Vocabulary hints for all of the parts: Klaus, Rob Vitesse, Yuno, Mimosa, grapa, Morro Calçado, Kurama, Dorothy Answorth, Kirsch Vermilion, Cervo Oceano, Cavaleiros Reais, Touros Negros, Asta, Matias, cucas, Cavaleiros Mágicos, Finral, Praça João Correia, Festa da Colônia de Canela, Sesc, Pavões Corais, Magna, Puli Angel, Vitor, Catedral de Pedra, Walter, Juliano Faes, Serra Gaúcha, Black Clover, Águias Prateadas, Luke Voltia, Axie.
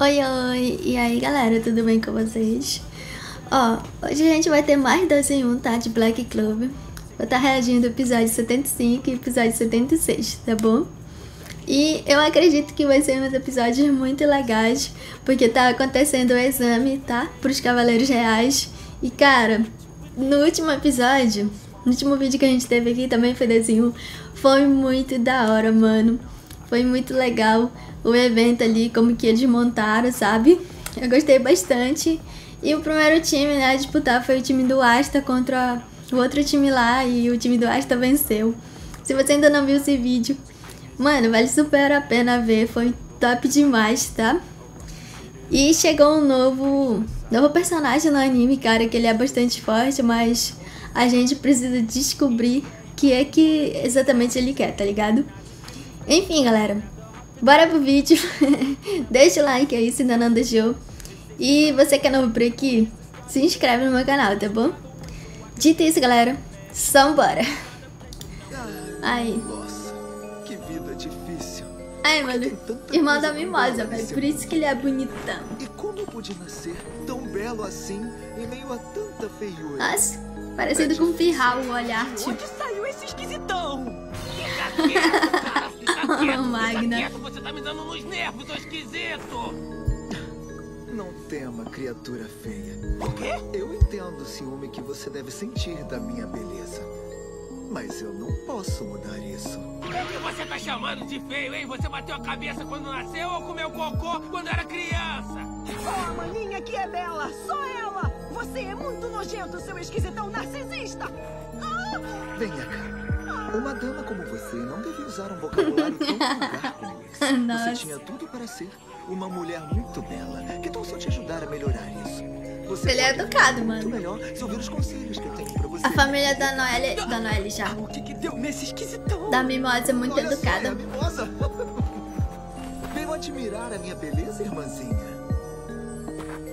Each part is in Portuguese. Oi, oi! E aí, galera, tudo bem com vocês? Ó, hoje a gente vai ter mais 2 em 1, tá? De Black Clover. Vou estar reagindo ao episódio 75 e episódio 76, tá bom? E eu acredito que vai ser uns episódios muito legais, porque tá acontecendo o exame, tá? Pros Cavaleiros Reais. E, cara, no último episódio, no último vídeo que a gente teve aqui, também foi 2 em 1, foi muito da hora, mano. Foi muito legal o evento ali, como que eles montaram, sabe? Eu gostei bastante. E o primeiro time, né, a disputar foi o time do Asta contra o outro time lá, e o time do Asta venceu. Se você ainda não viu esse vídeo, mano, vale super a pena ver, foi top demais, tá? E chegou um novo personagem no anime, cara, que ele é bastante forte, mas a gente precisa descobrir o que é que exatamente ele quer, tá ligado? Enfim, galera, bora pro vídeo. Deixa o like aí se ainda não deixou. E você que é novo por aqui, se inscreve no meu canal, tá bom? Dito isso, galera, só bora. Aí. Nossa, que vida difícil. Aí, mano, irmão da Mimosa, velho, por isso que ele é bonitão. E como eu pude nascer tão belo assim em meio a tanta feiura? Nossa, parecido com Finral o olhar, tipo. Onde saiu esse esquisitão? Magna. Você tá me dando nos nervos, ô esquisito. Não tema, criatura feia. O quê? Eu entendo o ciúme que você deve sentir da minha beleza, mas eu não posso mudar isso. O que você tá chamando de feio, hein? Você bateu a cabeça quando nasceu ou comeu cocô quando era criança? Oh, a maninha que é bela, só ela. Você é muito nojento, seu esquisitão narcisista. Ah! Venha cá. Uma dama como você não deve usar um vocabulário tão vulgar como esse. Nossa. Você tinha tudo para ser uma mulher muito bela. Que tal se eu te ajudar a melhorar isso? Você ele é educado, mano. Melhor se ouvir os conselhos que eu tenho pra você. A família da Noelle... Da Noelle já. O que deu nesse esquisitão? Da Mimosa, muito olha educada. Só, é a Mimosa. Venho admirar a minha beleza, irmãzinha.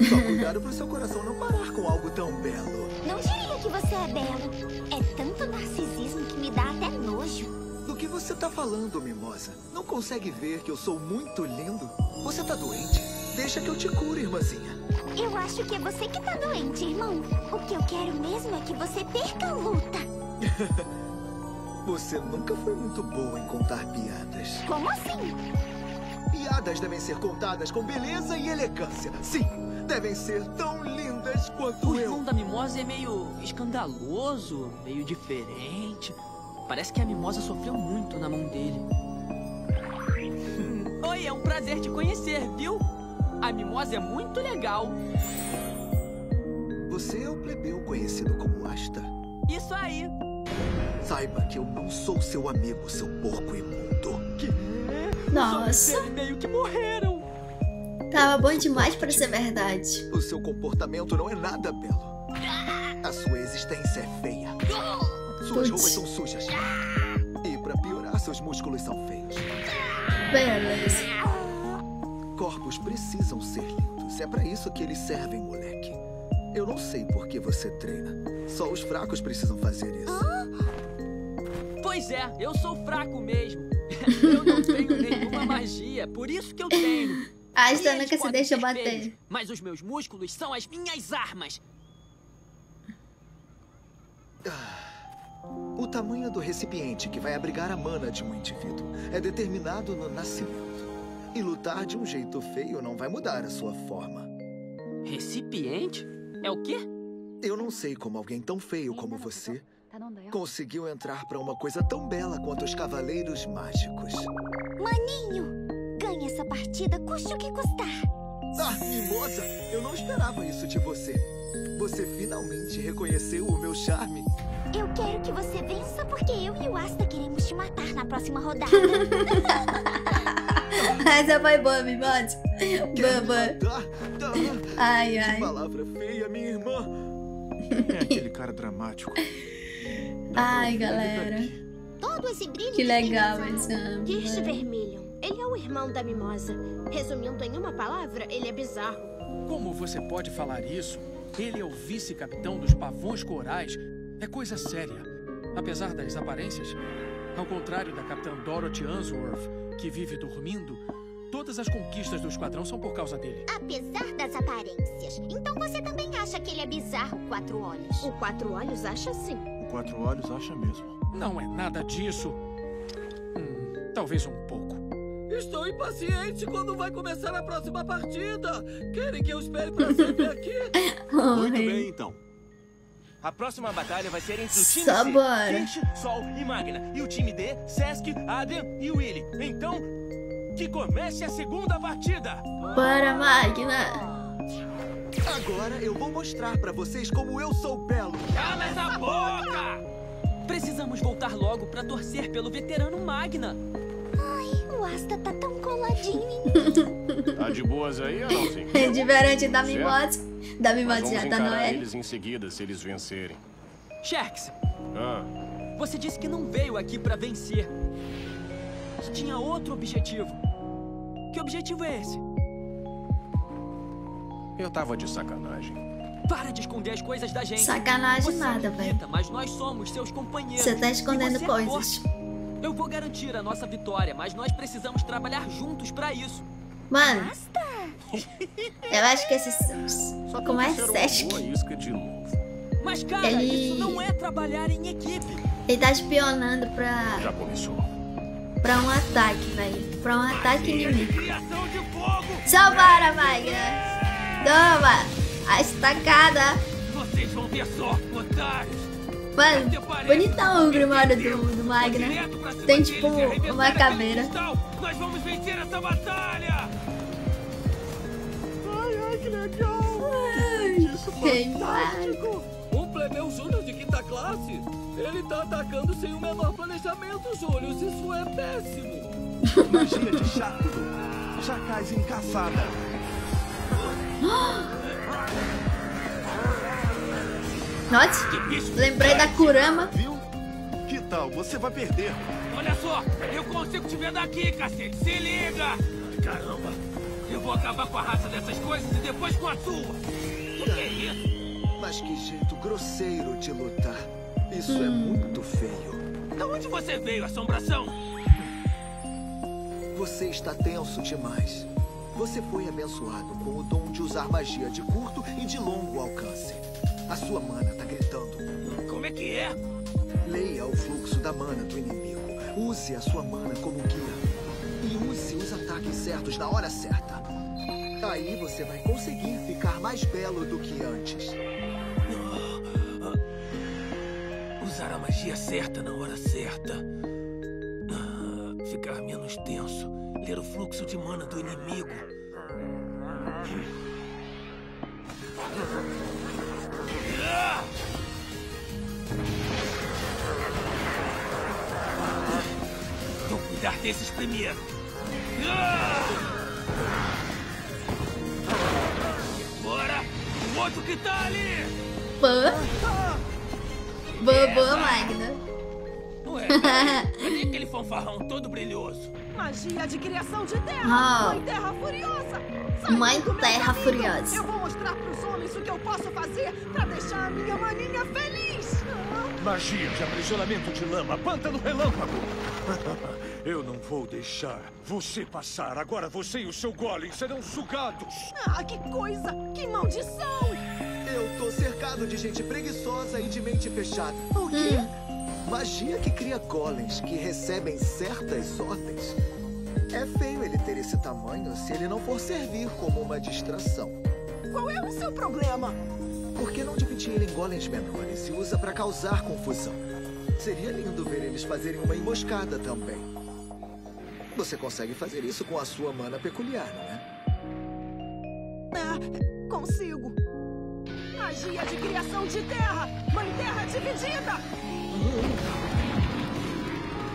Só cuidado pro seu coração não parar com algo tão belo. Não diria que você é belo. É tanto narcisismo que me dá até nojo. Do que você tá falando, Mimosa? Não consegue ver que eu sou muito lindo? Você tá doente? Deixa que eu te cure, irmãzinha. Eu acho que é você que tá doente, irmão. O que eu quero mesmo é que você perca a luta. Você nunca foi muito boa em contar piadas. Como assim? Piadas devem ser contadas com beleza e elegância. Sim. Devem ser tão lindas quanto eu. O irmão da Mimosa é meio escandaloso, meio diferente. Parece que a Mimosa sofreu muito na mão dele. Oi, é um prazer te conhecer, viu? A Mimosa é muito legal. Você é o plebeu conhecido como Asta. Isso aí. Saiba que eu não sou seu amigo, seu porco imundo. Que? Nossa. Os meio que morreram. Tava bom demais pra ser verdade. O seu comportamento não é nada belo. A sua existência é feia. Suas roupas são sujas. E pra piorar, seus músculos são feios. Beleza. Corpos precisam ser lindos. É pra isso que eles servem, moleque. Eu não sei por que você treina. Só os fracos precisam fazer isso. Pois é, eu sou fraco mesmo. Eu não tenho nenhuma magia. Por isso que eu treino. A Asta nunca se deixa bater. Feios, mas os meus músculos são as minhas armas. O tamanho do recipiente que vai abrigar a mana de um indivíduo é determinado no nascimento. E lutar de um jeito feio não vai mudar a sua forma. Recipiente? É o quê? Eu não sei como alguém tão feio como você conseguiu entrar pra uma coisa tão bela quanto os Cavaleiros Mágicos. Maninho! Ganhe essa partida, custe o que custar. Ah, Mimosa, eu não esperava isso de você. Você finalmente reconheceu o meu charme. Eu quero que você vença porque eu e o Asta queremos te matar na próxima rodada. Essa foi boa, Mimosa. Ai, ai. Que palavra feia, minha irmã. É aquele cara dramático. Ai, galera. Todo esse brilho. Que legal esse ano. Kirsch Vermilion. Ele é o irmão da Mimosa. Resumindo em uma palavra, ele é bizarro. Como você pode falar isso? Ele é o vice-capitão dos Pavões Corais. É coisa séria. Apesar das aparências, ao contrário da capitã Dorothy Answorth, que vive dormindo, Todas as conquistas do esquadrão são por causa dele. Apesar das aparências. Então você também acha que ele é bizarro, Quatro Olhos? O Quatro Olhos acha sim. O Quatro Olhos acha mesmo. Não é nada disso. Talvez um pouco. Estou impaciente. Quando vai começar a próxima partida? Querem que eu espere pra sempre aqui? Muito bem, então. A próxima batalha vai ser entre o time C, Kirsch, Sol e Magna, e o time D, Sesc, Adrian e Willy. Então, que comece a segunda partida! Bora, Magna! Agora eu vou mostrar pra vocês como eu sou belo. Cala essa boca! Precisamos voltar logo pra torcer pelo veterano Magna. Ai, o Asta tá tão coladinho em mim. Tá de boas aí ou não, sim? É diferente da Mimosa. Mas vamos encarar eles em seguida, se eles vencerem. Sharks, você disse que não veio aqui pra vencer. Que tinha outro objetivo. Que objetivo é esse? Eu tava de sacanagem. Para de esconder as coisas da gente. Sacanagem nada, velho. Mas nós somos seus companheiros. Você tá escondendo coisas. Eu vou garantir a nossa vitória, mas nós precisamos trabalhar juntos pra isso. Mano, eu acho que esses como é Sesc, mas cara, isso não é trabalhar em equipe. Ele tá espionando pra um ataque, velho, pra um ataque inimigo. Salvar a Magna. Toma a estacada. Vocês vão ter sorte, otários. Mano, bonitão o grimalho do Magna. Tem tipo uma caveira. Nós vamos vencer essa batalha! Ai, que legal! Isso é fantástico! Um plebeu Júnior de quinta classe? Ele tá atacando sem o menor planejamento, Júlio. Isso é péssimo! Magia de chato! Chacais em caçada! Nossa, lembrei da Kurama. Viu? Que tal? Você vai perder. Olha só, eu consigo te ver daqui, cacete. Se liga! Caramba, eu vou acabar com a raça dessas coisas e depois com a sua. O que é isso? Mas que jeito grosseiro de lutar. Isso é muito feio. De onde você veio, assombração? Você está tenso demais. Você foi abençoado com o dom de usar magia de curto e de longo alcance. A sua mana tá gritando. Como é que é? Leia o fluxo da mana do inimigo. Use a sua mana como guia. E use os ataques certos na hora certa. Aí você vai conseguir ficar mais belo do que antes. Usar a magia certa na hora certa. Ficar menos tenso. Ler o fluxo de mana do inimigo. Vou cuidar desses primeiro. Bora! O outro que tá ali! Boa, Magna. Ué, cadê aquele fanfarrão todo brilhoso? Magia de criação de terra! Mãe Terra Furiosa! Mãe Terra Furiosa! Eu vou mostrar pros homens o que eu posso fazer pra deixar a minha maninha feliz! Magia de aprisionamento de lama, pântano relâmpago! Eu não vou deixar você passar. Agora você e o seu golem serão sugados! Ah, que coisa! Que maldição! Eu tô cercado de gente preguiçosa e de mente fechada. O quê? Magia que cria golems que recebem certas ordens. É feio ele ter esse tamanho se ele não for servir como uma distração. Qual é o seu problema? Por que não dividir ele em golems menores e usa pra causar confusão? Seria lindo ver eles fazerem uma emboscada também. Você consegue fazer isso com a sua mana peculiar, não é? Ah, consigo. Magia de criação de terra! Mãe Terra dividida!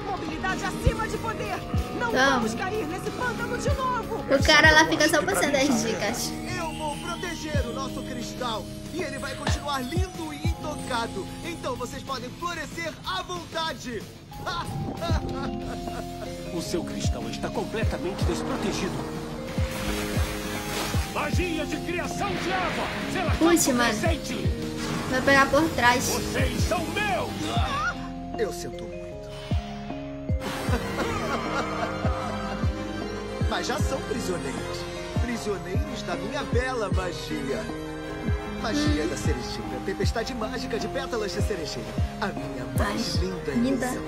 Mobilidade acima de poder. Não vamos cair nesse pântano de novo. O cara lá fica só passando as dicas. Eu vou proteger o nosso cristal e ele vai continuar lindo e intocado. Então vocês podem florescer à vontade. O seu cristal está completamente desprotegido. Magia de criação de água. Última. Vai pegar por trás. Vocês são meus! Eu sinto muito. mas já são prisioneiros. Prisioneiros da minha bela magia. Magia da cerejeira, tempestade mágica de pétalas de cerejeira. A minha mais linda ilusão.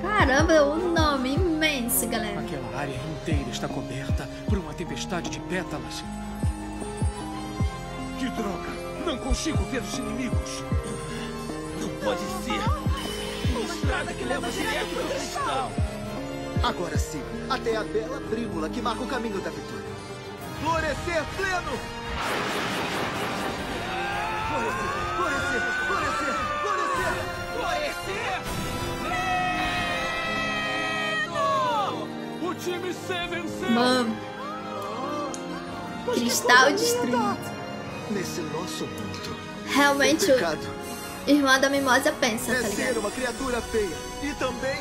Caramba, o nome imenso, galera. Aquela área inteira está coberta por uma tempestade de pétalas. Que droga! Não consigo ver os inimigos. Não pode ser. Uma estrada que leva direto ao cristal. Agora sim, até a bela prímula que marca o caminho da vitória. Florescer pleno! Florescer, florescer, florescer, florescer, florescer! O time C venceu! Mano. Cristal destruído. Nesse nosso mundo. Realmente, o irmão da Mimosa pensa, tá ligado? Uma criatura feia e também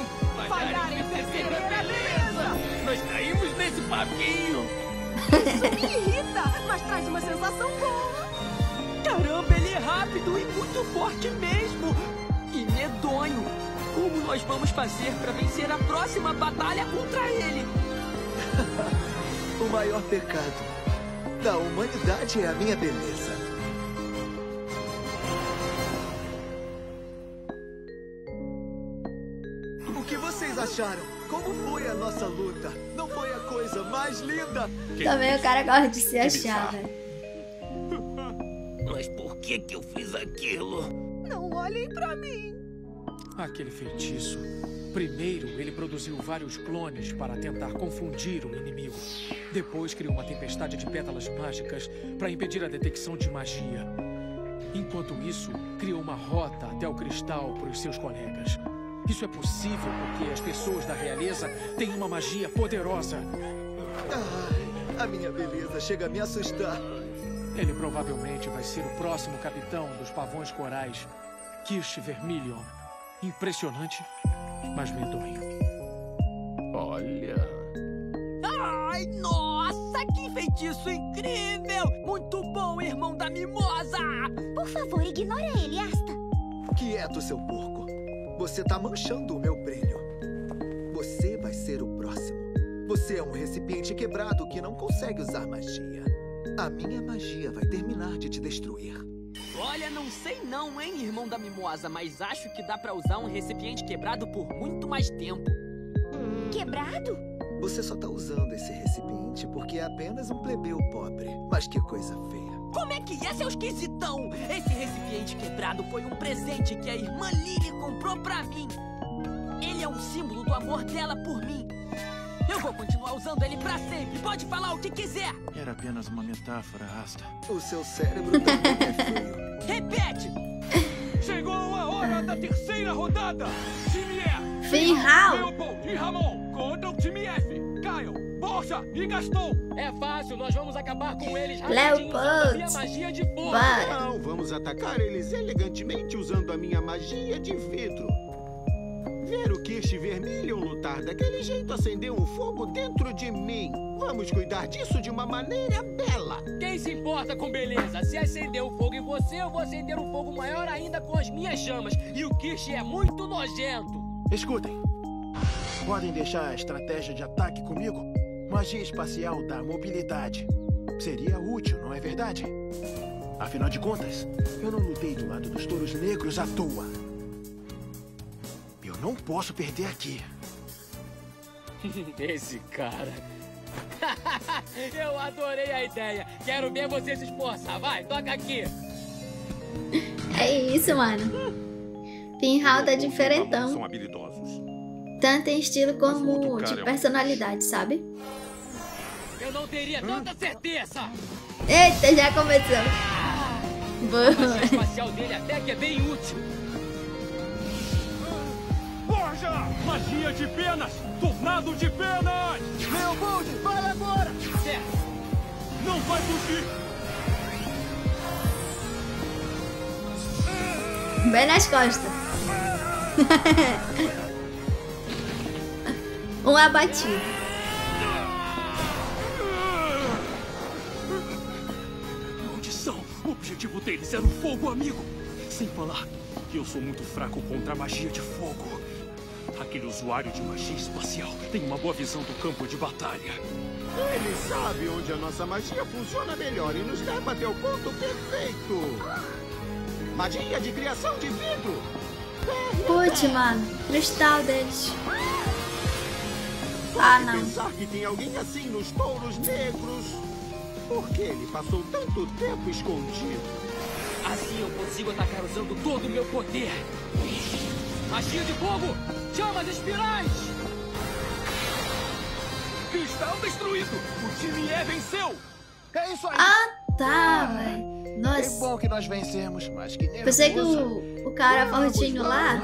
falhar em terceira beleza! Nós caímos nesse papinho! Isso me irrita, mas traz uma sensação boa! Caramba, ele é rápido e muito forte mesmo! E medonho! Como nós vamos fazer para vencer a próxima batalha contra ele? O maior pecado da humanidade é a minha beleza. O que vocês acharam? Como foi a nossa luta? Não foi a coisa mais linda? Também o cara gosta de se achar, né? Mas por que eu fiz aquilo? Não olhem pra mim. Aquele feitiço. Primeiro, ele produziu vários clones para tentar confundir o inimigo. Depois, criou uma tempestade de pétalas mágicas para impedir a detecção de magia. Enquanto isso, criou uma rota até o cristal para os seus colegas. Isso é possível porque as pessoas da realeza têm uma magia poderosa. Ai, a minha beleza chega a me assustar. Ele provavelmente vai ser o próximo capitão dos Pavões Corais, Kirsch Vermilion. Impressionante, mas medonho. Olha... Ai, nossa, que feitiço incrível! Muito bom, irmão da Mimosa! Por favor, ignora ele, Asta. Quieto, seu porco. Você tá manchando o meu brilho. Você vai ser o próximo. Você é um recipiente quebrado que não consegue usar magia. A minha magia vai terminar de te destruir. Olha, não sei não, hein, irmão da Mimosa, mas acho que dá pra usar um recipiente quebrado por muito mais tempo. Quebrado? Você só tá usando esse recipiente porque é apenas um plebeu pobre. Mas que coisa feia. Como é que é, seu esquisitão? Esse recipiente quebrado foi um presente que a irmã Lily comprou pra mim. Ele é um símbolo do amor dela por mim. Eu vou continuar usando ele pra sempre. Pode falar o que quiser. Era apenas uma metáfora, Asta. O seu cérebro também é feio. Repete! Chegou a hora da terceira rodada. Time E. Finral. Leopold e Ramon contra o time F. Caio, Borja e Gaston. É fácil, nós vamos acabar com eles rapidinho usando a minha magia de fogo. Não, vamos atacar eles elegantemente usando a minha magia de vidro. Ver o Kirsch Vermilion lutar daquele jeito acendeu um fogo dentro de mim. Vamos cuidar disso de uma maneira bela. Quem se importa com beleza? Se acender um fogo em você, eu vou acender um fogo maior ainda com as minhas chamas. E o Kirsch é muito nojento. Escutem. Podem deixar a estratégia de ataque comigo? Magia espacial da mobilidade. Seria útil, não é verdade? Afinal de contas, eu não lutei do lado dos touros negros à toa. Eu não posso perder aqui. Esse cara... Eu adorei a ideia. Quero ver você se esforçar. Vai, toca aqui. É isso, mano. Finral tá diferentão. São habilidosos. Tanto em estilo como de personalidade, sabe? Eu não teria tanta certeza. Eita, já começou. Boa. O espacial dele até que é bem útil. Magia de penas! Tornado de penas! Meu Bold, vai agora! Certo! Não vai fugir! Bem nas costas! Um abatido! Maldição! O objetivo deles era o fogo, amigo! Sem falar que eu sou muito fraco contra a magia de fogo. Aquele usuário de magia espacial tem uma boa visão do campo de batalha. Ele sabe onde a nossa magia funciona melhor e nos leva até o ponto perfeito. Magia de criação de vidro. Putz, mano. Cristal deles. Ah, não. Pensar que tem alguém assim nos Touros Negros. Por que ele passou tanto tempo escondido? Assim eu consigo atacar usando todo o meu poder. Magia de fogo! Chamas espirais! Cristal destruído! O time E venceu! É isso aí! Ah, tá, velho. Nossa. Que bom que nós vencemos, mas que nervoso. Pensei que o cara fortinho lá...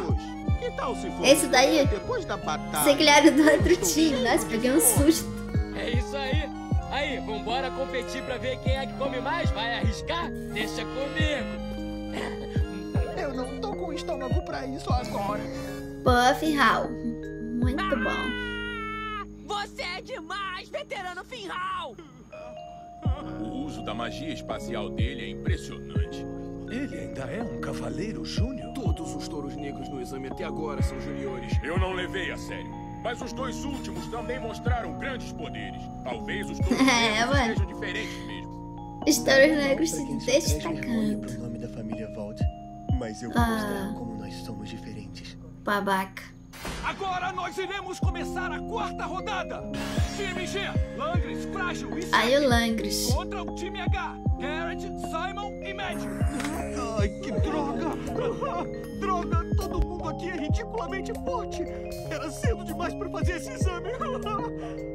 Que tal se for esse daí? Depois da batalha... Pensei que ele era do outro time. Nossa, peguei um susto. É isso aí. Aí, vambora competir pra ver quem é que come mais. Vai arriscar? Deixa comigo. Eu não tô com estômago pra isso agora. Pô, Finral. Muito bom. Você é demais, veterano Finral. O uso da magia espacial dele é impressionante. Ele ainda é um cavaleiro júnior? Todos os touros negros no exame até agora são juniores. Eu não levei a sério. Mas os dois últimos também mostraram grandes poderes. Talvez os touros negros sejam diferentes mesmo. Os touros negros se destacando. O nome da família Walter, mas eu vou mostrar como nós somos diferentes. Babaca. Agora nós iremos começar a quarta rodada. Time G, Langris, Frágil e aí o Langris. Contra o time H, Garrett, Simon e Magic. Ai, que droga. Droga, todo mundo aqui é ridiculamente forte. Era cedo demais pra fazer esse exame.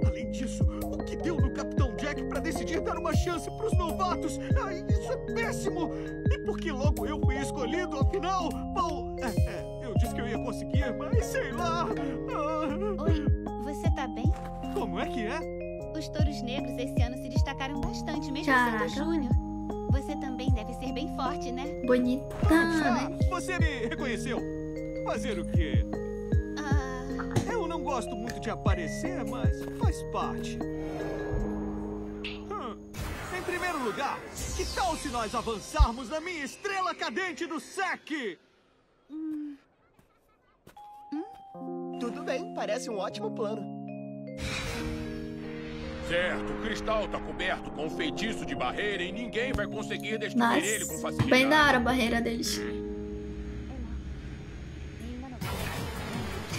Além disso, o que deu no Capitão Jack pra decidir dar uma chance pros novatos? Ai, isso é péssimo. E por que logo eu fui escolhido, afinal? Bom, eu disse que eu ia conseguir, mas sei lá. Oi, você tá bem? Como é que é? Os touros negros esse ano se destacaram bastante, mesmo sendo júnior. Você também deve ser bem forte, né? Bonitona, né? Você me reconheceu. Fazer o quê? Eu não gosto muito de aparecer, mas faz parte. Em primeiro lugar, que tal se nós avançarmos na minha estrela cadente do SEC? Tudo bem, parece um ótimo plano. Certo, o cristal tá coberto com um feitiço de barreira e ninguém vai conseguir destruir ele com facilidade. Bem da hora a barreira deles.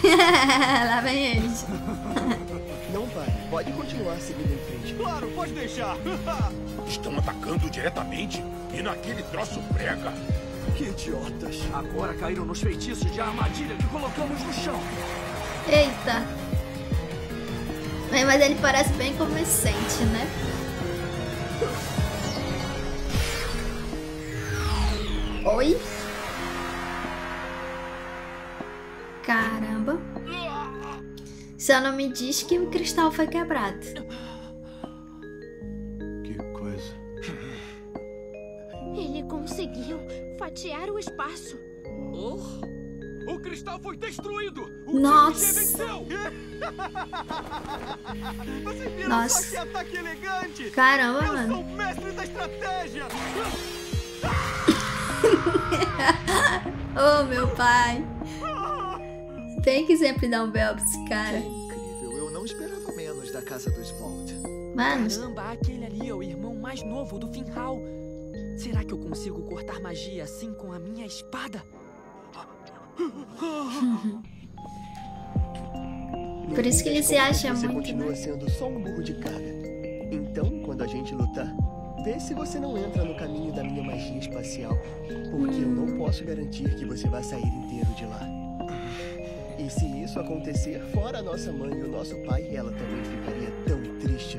Lá vem eles. Não vai, pode continuar seguindo em frente. Claro, pode deixar. Estão atacando diretamente e naquele troço prega. Que idiotas. Agora caíram nos feitiços de armadilha que colocamos no chão. Eita. Mas ele parece bem convincente, né? Oi? Caramba. Só não me diz que o cristal foi quebrado. Que coisa. Ele conseguiu fatiar o espaço. Oh. O cristal foi destruído! O time venceu! Vocês viram só que ataque elegante! Caramba, eu sou o mestre da estratégia! Oh, meu pai! Tem que sempre dar um belo pra esse cara. É incrível, eu não esperava menos da casa dos Vault. Mano... Caramba, aquele ali é o irmão mais novo do Finral. Será que eu consigo cortar magia assim com a minha espada? Por isso que ele se acha muito, continua sendo só um burro de carga. Então, quando a gente lutar, vê se você não entra no caminho da minha magia espacial, porque eu não posso garantir que você vai sair inteiro de lá. E se isso acontecer, fora a nossa mãe e o nosso pai, ela também ficaria tão triste.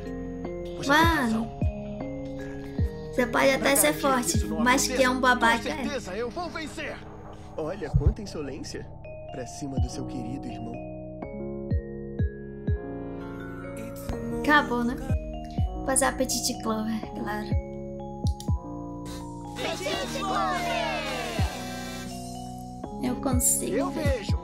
Você você pode até ser forte, mas que é um babaca. Com certeza, eu vou vencer. Olha quanta insolência pra cima do seu querido irmão. Acabou, né? Vou passar a Petite Clover, claro. Petite Clover! Eu consigo. Eu vejo.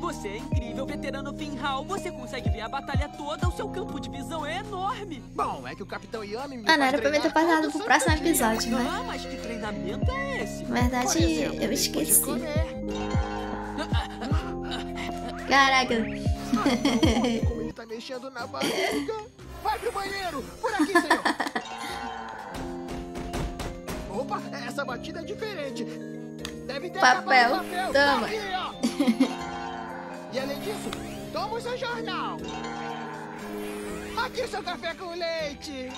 Você é incrível, veterano Finral. Você consegue ver a batalha toda. O seu campo de visão é enorme. Bom, é que o Capitão Yami me faz treinar. Era pra mim ter passado pro próximo episódio, né? Ah, mas que treinamento é esse? Na verdade, eu esqueci. Caraca. vai mexendo na barriga. Vai pro banheiro! Por aqui, senhor! Opa, essa batida é diferente. Deve ter papel. Toma. Aqui, ó. E além disso, toma o seu jornal. Aqui o seu café com leite.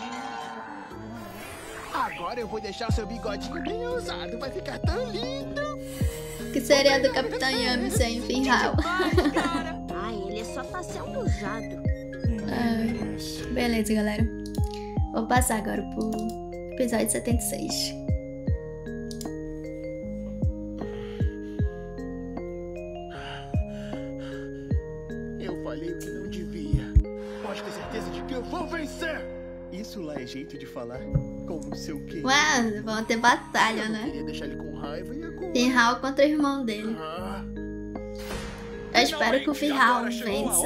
Agora eu vou deixar seu bigodinho bem usado. Vai ficar tão lindo. Que seria do Capitão Yami sem Finral? Ah, ele só tá sendo usado. Beleza, galera. Vou passar agora pro episódio 76. Eu falei o que não devia. Pode ter certeza de que eu vou vencer. Isso lá é jeito de falar com o seu quê? Ué, vão ter batalha, eu né? Queria deixar ele com raiva e agora... Finral contra o irmão dele. Eu espero que o Finral vença.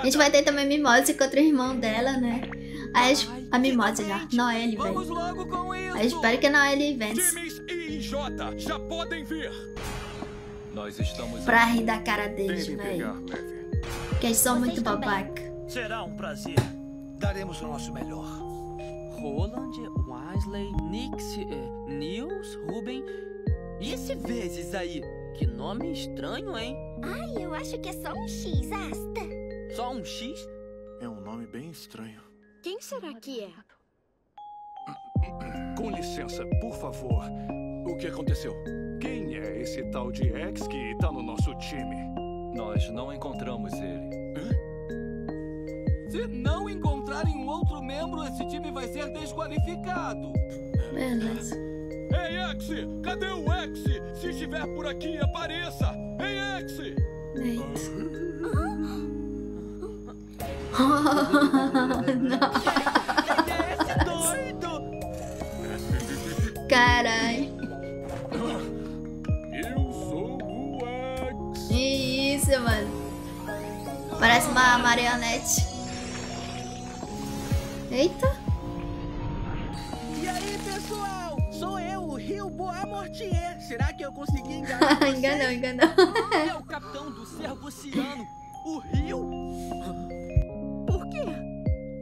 A gente vai ter também Mimosa contra o irmão dela, né? A Mimosa já, Noelle, velho. Eu espero que a Noelle vença. Pra rir da cara deles, velho. Porque eles são muito babaca. Será um prazer. Daremos o nosso melhor. Roland, Wesley, Nix, Nils, Ruben. E esse vezes aí? Que nome estranho, hein? Ai, eu acho que é só um X, Asta. Só um X? É um nome bem estranho. Quem será que é? Com licença, por favor. O que aconteceu? Quem é esse tal de X que tá no nosso time? Nós não encontramos ele. Hã? Se não encontrarem um outro membro, esse time vai ser desqualificado. Beleza. Ei, Axie! Cadê o Axie? Se estiver por aqui, apareça! Ei, Axie! Carai! Eu sou o Axie! Que isso, mano! Parece uma marionete! Eita! E aí, pessoal? Sou eu, o Rio Boa Mortier. Será que eu consegui enganar vocês? Enganou, enganou. É o capitão do Cervo Oceano, o Rio. Por quê?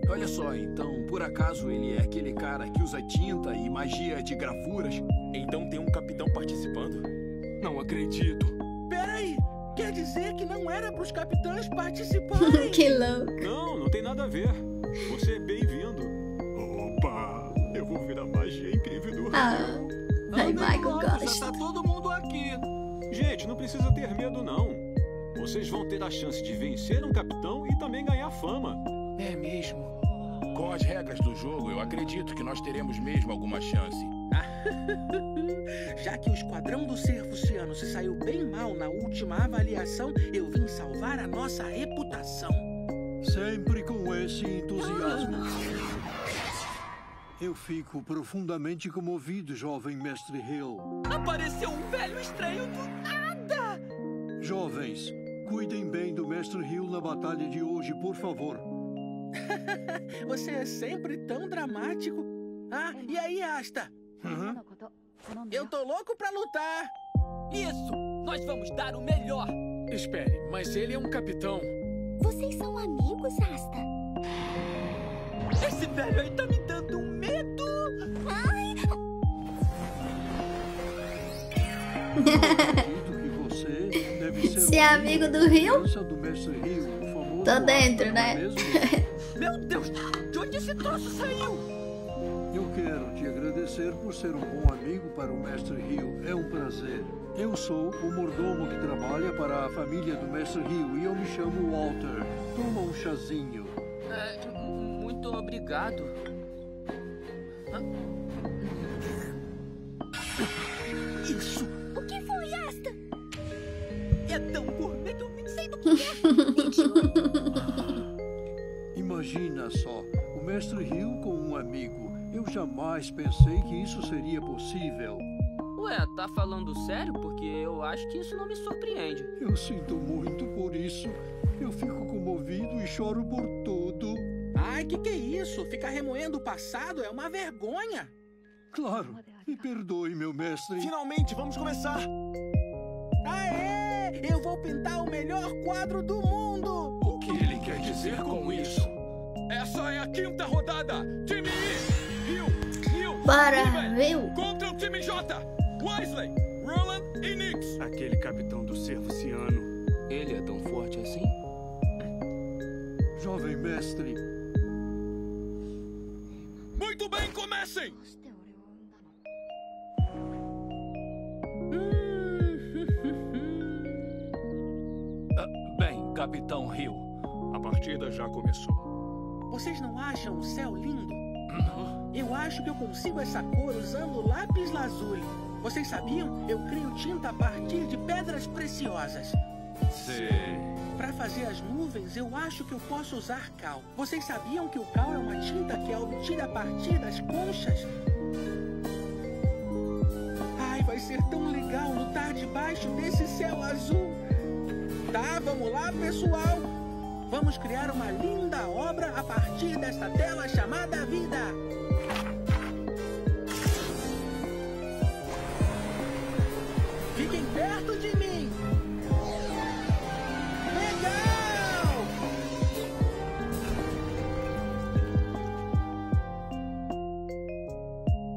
Olha só, então, por acaso ele é aquele cara que usa tinta e magia de gravuras? Então tem um capitão participando? Não acredito. Peraí, quer dizer que não era pros capitães participarem? Que louco. Não tem nada a ver. Você é bem-vindo. Opa, eu vou virar magia incrível. Ai, Michael gosta. Tá todo mundo aqui. Gente, não precisa ter medo, não. Vocês vão ter a chance de vencer um capitão e também ganhar fama. É mesmo? Com as regras do jogo, eu acredito que nós teremos mesmo alguma chance. Já que o esquadrão do Cervo Oceano se saiu bem mal na última avaliação, eu vim salvar a nossa reputação. Sempre com esse entusiasmo. Eu fico profundamente comovido, jovem mestre Hill. Apareceu um velho estranho do nada! Jovens, cuidem bem do mestre Hill na batalha de hoje, por favor. Você é sempre tão dramático. Ah, e aí, Asta? Uhum. Eu tô louco pra lutar. Isso, nós vamos dar o melhor. Espere, mas ele é um capitão. Vocês são amigos, Asta? Esse velho aí tá me dando um medo! Ai! Se é amigo do Rio? Tô dentro, né? Meu Deus! De onde esse troço saiu? Eu quero te agradecer por ser um bom amigo para o Mestre Rio. É um prazer. Eu sou o mordomo que trabalha para a família do Mestre Rio e eu me chamo Walter. Toma um chazinho. Muito obrigado. Isso! O que foi, Asta? É tão gourmet que eu nem sei do que é. Imagina só, o mestre riu com um amigo. Eu jamais pensei que isso seria possível. Ué, tá falando sério? Porque eu acho que isso não me surpreende. Eu sinto muito por isso. Eu fico comovido e choro por tudo. Ai, que é isso? Ficar remoendo o passado é uma vergonha. Claro, me perdoe, meu mestre. Finalmente, vamos começar. Aê, eu vou pintar o melhor quadro do mundo. O que ele quer dizer? fazer com isso? Essa é a quinta rodada. Time I, Rio, para, Rio, contra o time J, Wesley, Roland e Nix. Aquele capitão do Cervo Oceano, ele é tão forte assim? Jovem mestre. Muito bem, comecem! Bem, capitão Rio, a partida já começou. Vocês não acham o céu lindo? Uhum. Eu acho que eu consigo essa cor usando lápis lazuli. Vocês sabiam? Eu crio tinta a partir de pedras preciosas. Sim. Para fazer as nuvens, eu acho que eu posso usar cal. Vocês sabiam que o cal é uma tinta que é obtida a partir das conchas? Ai, vai ser tão legal lutar debaixo desse céu azul. Tá, vamos lá, pessoal. Vamos criar uma linda obra a partir desta tela chamada vida. Fiquem perto de mim.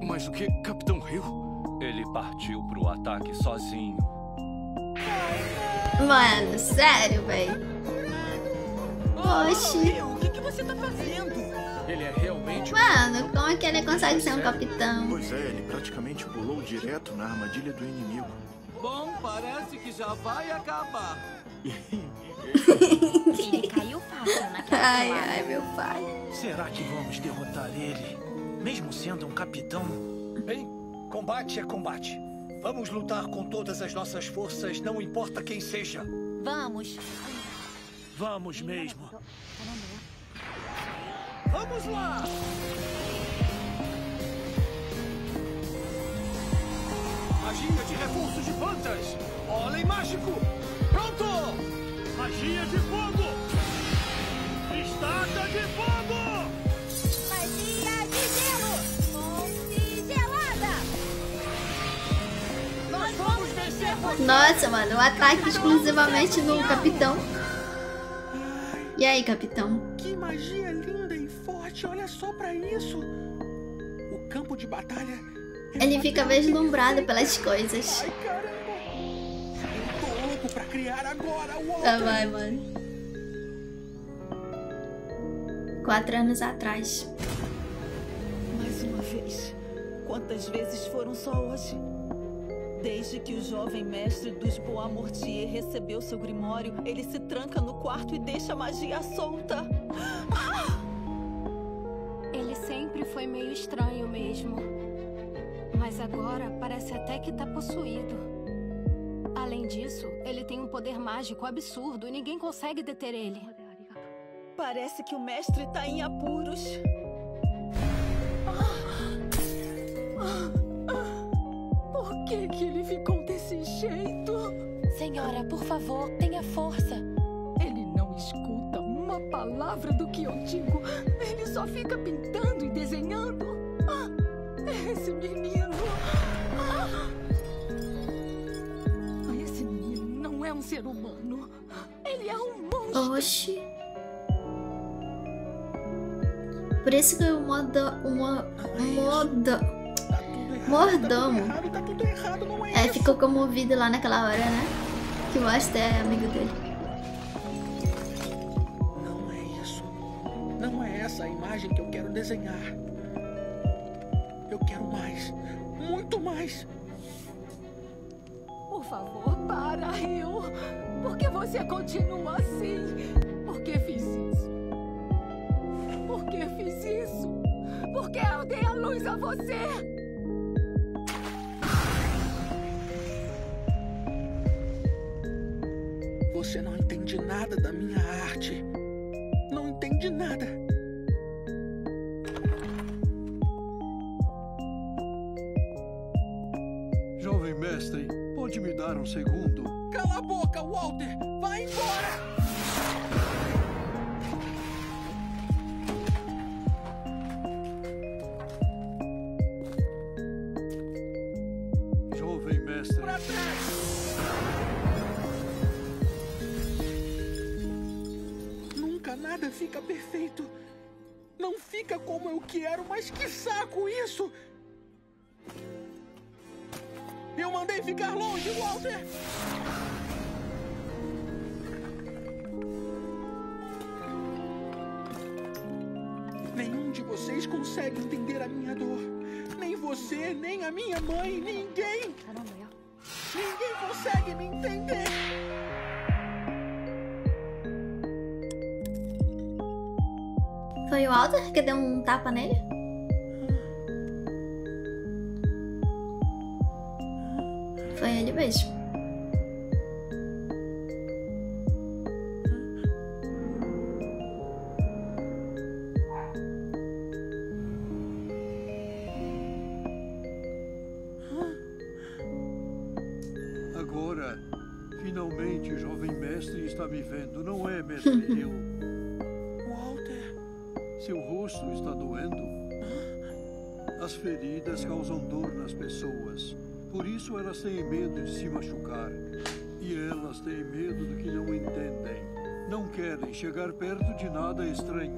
Mas o que, Capitão Rio? Ele partiu pro ataque sozinho. Mano, sério, velho? Oxi. Meu, o que você tá fazendo? Ele é realmente... Mano, como é que ele consegue ser um capitão? Pois é, ele praticamente pulou direto na armadilha do inimigo. Bom, parece que já vai acabar. Ele caiu fácil naquela... Ai, ai, meu pai. Será que vamos derrotar ele? Mesmo sendo um capitão... Bem, combate é combate. Vamos lutar com todas as nossas forças, não importa quem seja. Vamos. Vamos mesmo. Vamos lá! Magia de reforço de plantas. Olhem mágico. Pronto! Magia de fogo. Estaca de fogo. Nossa, mano, o ataque exclusivamente no capitão. E aí, capitão? Que magia linda e forte, olha só pra isso. O campo de batalha... Ele fica vislumbrado pelas coisas. Ai, caramba. Tô louco pra criar agora, Walter. Ah, vai, mano. 4 anos atrás. Mais uma vez. Quantas vezes foram só hoje? Desde que o jovem mestre dos Boa Mortier recebeu seu grimório, ele se tranca no quarto e deixa a magia solta. Ah! Ele sempre foi meio estranho mesmo. Mas agora parece até que tá possuído. Além disso, ele tem um poder mágico absurdo e ninguém consegue deter ele. Parece que o mestre tá em apuros. Que ele ficou desse jeito? Senhora, por favor, tenha força. Ele não escuta uma palavra do que eu digo. Ele só fica pintando e desenhando. Ah, esse menino não é um ser humano. Ele é um monstro. Oxi. Por isso que eu mordomo. Tá tudo errado, não é? É, ficou comovido lá naquela hora, né? Que o Asta é amigo dele. Não é isso. Não é essa a imagem que eu quero desenhar. Eu quero mais. Muito mais. Por favor, para, Rio. Por que você continua assim? Por que fiz isso? Por que fiz isso? Por que eu dei a luz a você? Você não entende nada da minha arte. Não entende nada. Jovem mestre, pode me dar um segundo? Cala a boca, Walter! Vai embora! Jovem mestre... Pra trás! Nada fica perfeito. Não fica como eu quero, mas que saco isso! Eu mandei ficar longe, Walter! Nenhum de vocês consegue entender a minha dor. Nem você, nem a minha mãe, ninguém! Ninguém consegue me entender! Foi o Walter que deu um tapa nele? Foi ele mesmo. Agora, finalmente o jovem mestre está me vendo, não é, mestre? Eu... Seu rosto está doendo. As feridas causam dor nas pessoas. Por isso elas têm medo de se machucar. E elas têm medo do que não entendem. Não querem chegar perto de nada estranho.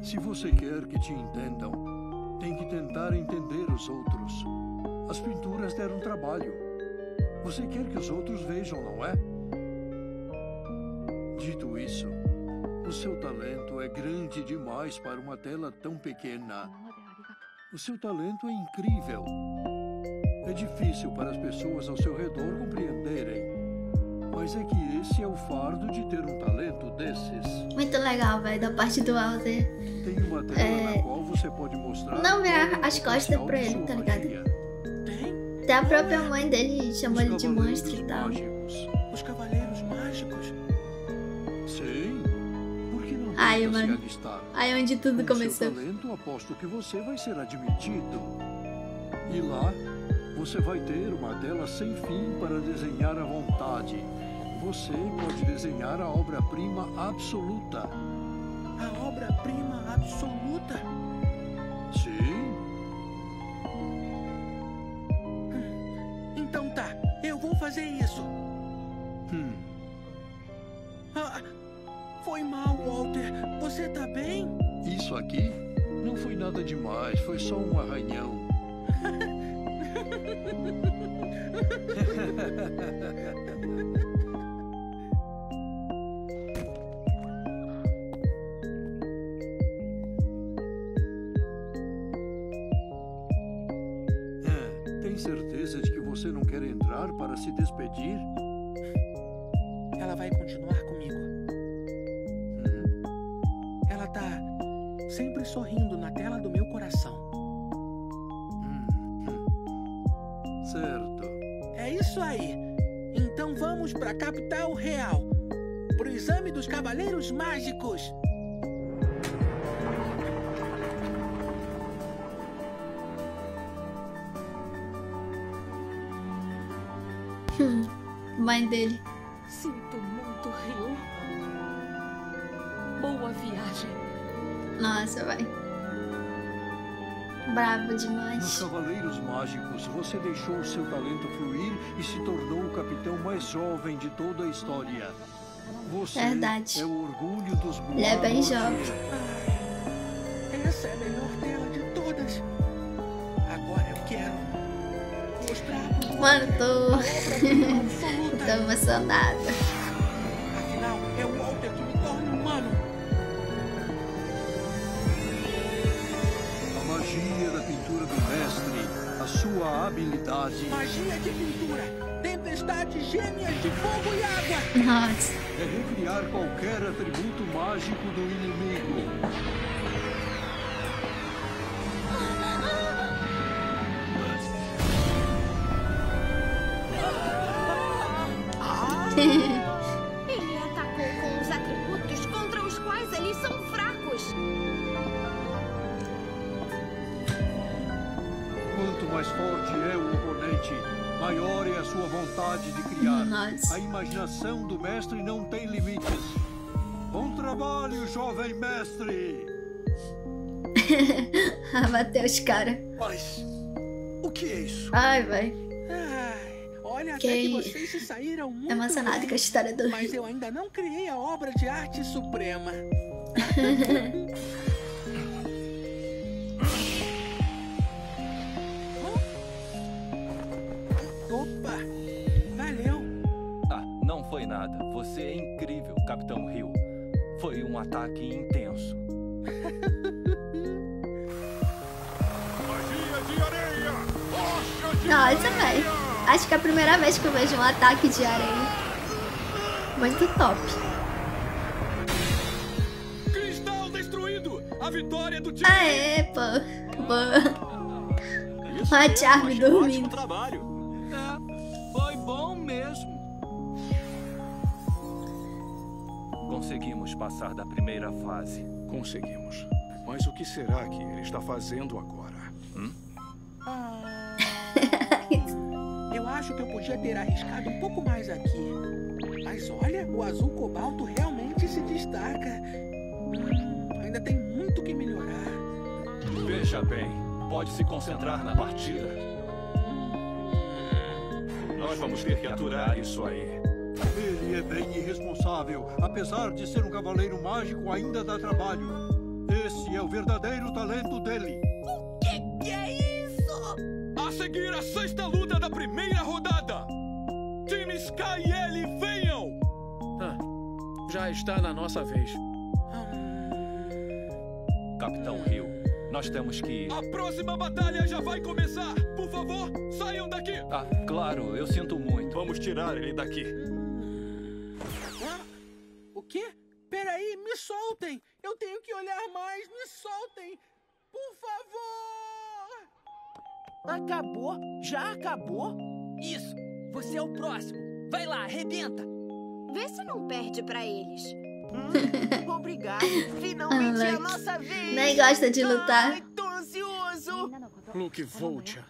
Se você quer que te entendam, tem que tentar entender os outros. As pinturas deram trabalho. Você quer que os outros vejam, não é? Dito isso, o seu talento é grande demais para uma tela tão pequena. O seu talento é incrível. É difícil para as pessoas ao seu redor compreenderem. Mas é que esse é o fardo de ter um talento desses. Muito legal, velho, da parte do Walter. Tem uma tela na qual você pode mostrar... Não virar as costas pra ele, tá ligado? Tem? Até a própria mãe dele chamou ele de monstro e tal. Os Cavaleiros Mágicos. Sim. Por que não Ai, mano. Aí onde tudo Com começou. Talento, aposto que você vai ser admitido. E lá, você vai ter uma tela sem fim para desenhar à vontade. Você pode desenhar a obra-prima absoluta. A obra-prima absoluta? Sim. Então tá, eu vou fazer isso. Foi mal, Walter. Você tá bem? Isso aqui não foi nada demais. Foi só um arranhão. Tem certeza de que você não quer entrar para se despedir? Ela vai continuar comigo. Ela tá sempre sorrindo na tela do meu coração. Certo. É isso aí. Então vamos pra capital real, pro exame dos Cavaleiros Mágicos. Mãe dele. Sinto muito, Rio. Boa viagem. Nossa, vai. Bravo demais. Nos Cavaleiros Mágicos, você deixou o seu talento fluir e se tornou o capitão mais jovem de toda a história. Você Verdade. É o orgulho dos Boa Ele é bem jovem. Essa é a melhor tela de todas. Agora eu quero mostrar pro Mano, tô... Tô emocionada. Afinal, é o Walter que me torna humano. A magia da pintura do mestre, a sua habilidade. Magia de pintura, tempestades gêmeas de fogo e água. Nossa. É recriar qualquer atributo mágico do inimigo. Ele atacou com os atributos contra os quais eles são fracos. Quanto mais forte é o oponente, maior é a sua vontade de criar. A imaginação do mestre não tem limites. Bom trabalho, jovem mestre! Bateu os caras. Mas o que é isso? Ai, vai. fiquei emocionada com a história do Rio. Mas eu ainda não criei a obra de arte suprema. Opa, valeu. Ah, não foi nada. Você é incrível, Capitão Rio. Foi um ataque intenso. Nossa, velho. Acho que é a primeira vez que eu vejo um ataque de areia. Muito top. Cristal destruído! A vitória do time! Aê, pô. Boa. A Charme dormindo. Foi bom mesmo. Conseguimos passar da primeira fase. Conseguimos. Mas o que será que ele está fazendo agora? Eu acho que eu podia ter arriscado um pouco mais aqui. Mas olha, o azul cobalto realmente se destaca. Ainda tem muito que melhorar. Veja bem, pode se concentrar na partida. Nós vamos ter que aturar isso aí. Ele é bem irresponsável. Apesar de ser um cavaleiro mágico, ainda dá trabalho. Esse é o verdadeiro talento dele. O que é isso? A seguir, a sexta luta da primeira rodada. Time Sky e Ellie, venham! Ah, já está na nossa vez. Capitão Rio, nós temos que... A próxima batalha já vai começar. Por favor, saiam daqui. Ah, claro, eu sinto muito. Vamos tirar ele daqui. O quê? Peraí, me soltem. Eu tenho que olhar mais, me soltem. Por favor! Acabou? Já acabou? Isso! Você é o próximo! Vai lá, arrebenta! Vê se não perde pra eles. Obrigado! Finalmente é a nossa vez! Nem gosta de lutar. Ai, tô ansioso! Luke Voltia,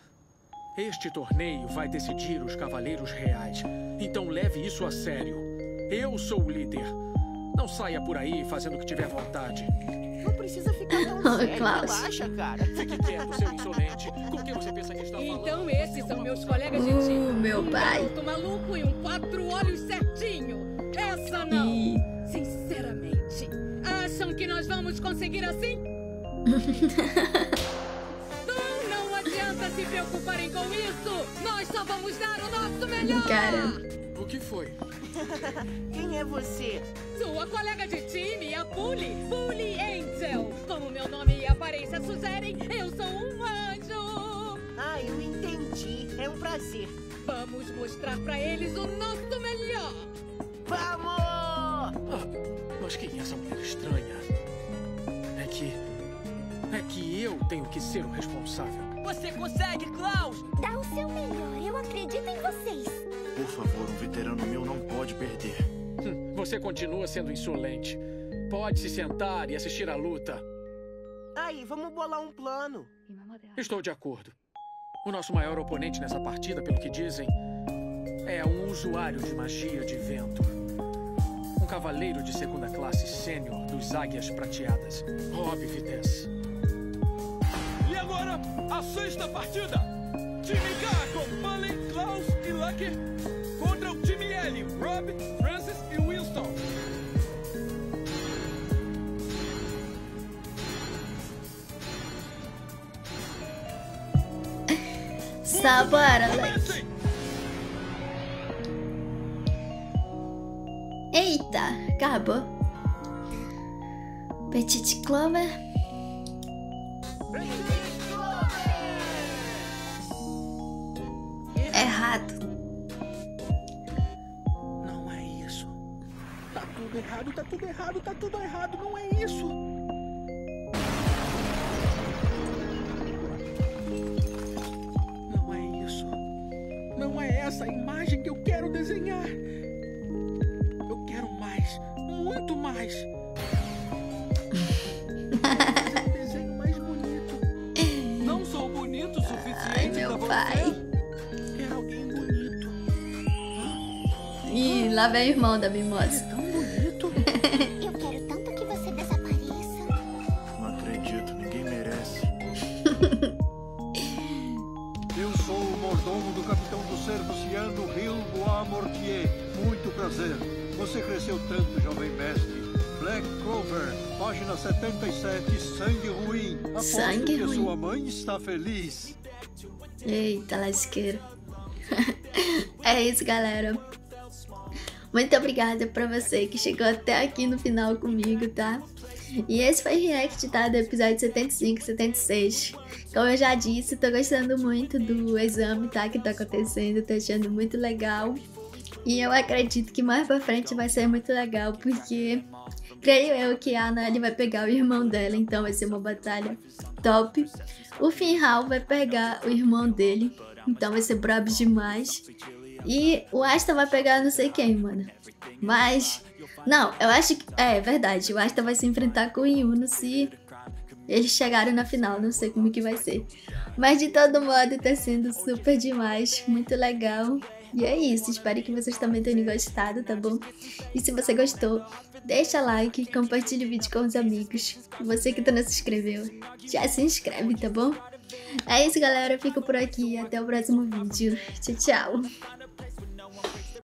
este torneio vai decidir os Cavaleiros Reais. Então leve isso a sério. Eu sou o líder. Não saia por aí fazendo o que tiver vontade. Não precisa ficar tão sério, relaxa, cara. Fique quieto, seu insolente. Com quem você pensa que está falando? Então esses são meus colegas de time. Meu pai. Um maluco e um 4 olhos certinho. Essa não. Sinceramente, acham que nós vamos conseguir assim? Então não adianta se preocuparem com isso. Nós só vamos dar o nosso melhor. Caramba. O que foi? Quem é você? Sua colega de time, a Puli Angel. Como meu nome e aparência sugerem, eu sou um anjo. Ah, eu entendi. É um prazer. Vamos mostrar pra eles o nosso melhor. Vamos! Ah, mas quem é essa mulher estranha? É que eu tenho que ser o responsável. Você consegue, Klaus! Dá o seu melhor, eu acredito em vocês. Por favor, um veterano meu não pode perder. Você continua sendo insolente. Pode se sentar e assistir à luta. Aí, vamos bolar um plano. Estou de acordo. O nosso maior oponente nessa partida, pelo que dizem, é um usuário de magia de vento. Um cavaleiro de segunda classe sênior dos Águias Prateadas, Rob Vitesse. E agora, a sexta partida. Time K com Black, Klaus e Lucky contra o time L, Rob, Francis e Winston. Sabora, Lucky. Eita, acabou. Petit Clover. Errado. Não é isso. Tá tudo errado, tá tudo errado, tá tudo errado. Não é isso. Não é isso. Não é essa a imagem que eu quero desenhar. Eu quero mais, muito mais. Um desenho mais bonito. Não sou bonito o suficiente. Ai, meu pai. Ih, lá vem o irmão da Mimosa. É tão bonito. Eu quero tanto que você desapareça. Não acredito, ninguém merece. Eu sou o mordomo do Capitão do Cervo Oceano, Rio prazer. Você cresceu tanto, jovem mestre. Black Clover, página 77, sangue ruim. Aposto que a sua mãe está feliz. Eita, lasqueira. É isso, galera. Muito obrigada pra você que chegou até aqui no final comigo, tá? E esse foi react, tá? Do episódio 75 e 76. Como eu já disse, tô gostando muito do exame, tá? Que tá acontecendo, tô achando muito legal. E eu acredito que mais pra frente vai ser muito legal, porque creio eu que a Noelle vai pegar o irmão dela, então vai ser uma batalha top. O Finral vai pegar o irmão dele, então vai ser brabo demais. E o Asta vai pegar não sei quem, mano. Mas, não, eu acho que... É verdade, o Asta vai se enfrentar com o Yuno se eles chegaram na final, não sei como que vai ser. Mas de todo modo tá sendo super demais, muito legal. E é isso, espero que vocês também tenham gostado, tá bom? E se você gostou, deixa like, compartilha o vídeo com os amigos. Você que ainda não se inscreveu, já se inscreve, tá bom? É isso, galera, eu fico por aqui, até o próximo vídeo. Tchau, tchau!